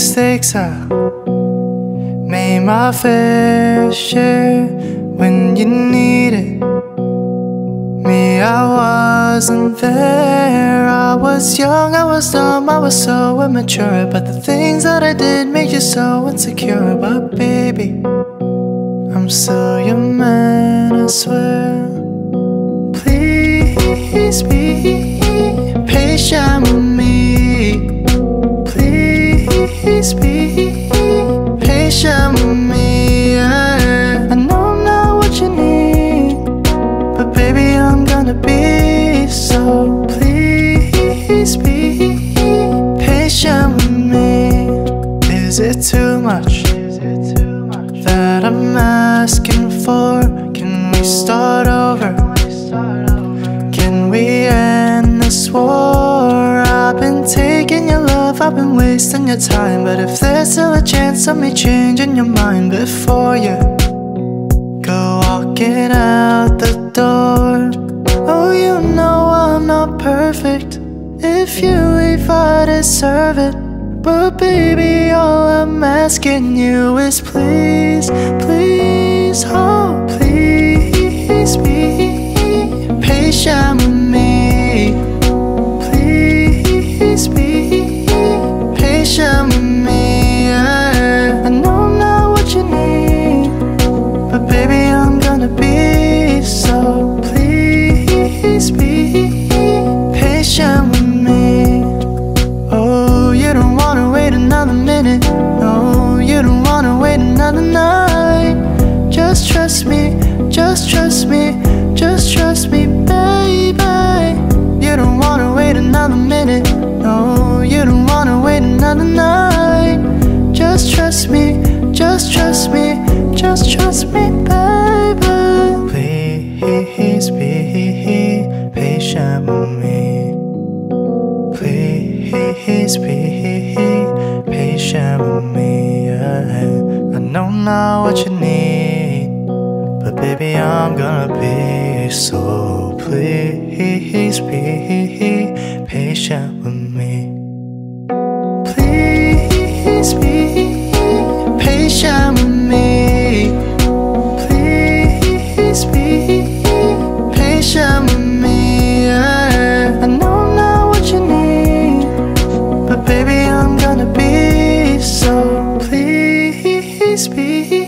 mistakes I made my fair share when you needed me. I wasn't there. I was young, I was dumb, I was so immature. But the things that I did made you so insecure. But baby, I'm still your man, I swear. Please be patient with me. Please be patient with me, yeah. I know I'm not what you need, but baby, I'm gonna be so. Please be patient with me. Is it too much that I'm asking for? Can we start over? Can we end this war? I've been taking your love, I've been wasting your time. But if there's still a chance of me changing your mind before you go walking out the door, oh, you know I'm not perfect. If you leave, I deserve it. But baby, all I'm asking you is please, please, oh, please be patient with me. Please be patient with me, yeah. I know I'm not what you need, but baby, I'm gonna be so. Please be patient with me. Just trust me, just trust me, just trust me, baby. You don't wanna wait another minute. No, you don't wanna wait another night. Just trust me, just trust me, just trust me, baby. Please be patient with me. Please be patient with me, yeah. I know now what you need, baby, I'm gonna be so. Please be patient with me. Please be patient with me. Please be patient with me, yeah. I know I'm not what you need, but baby, I'm gonna be so. Please be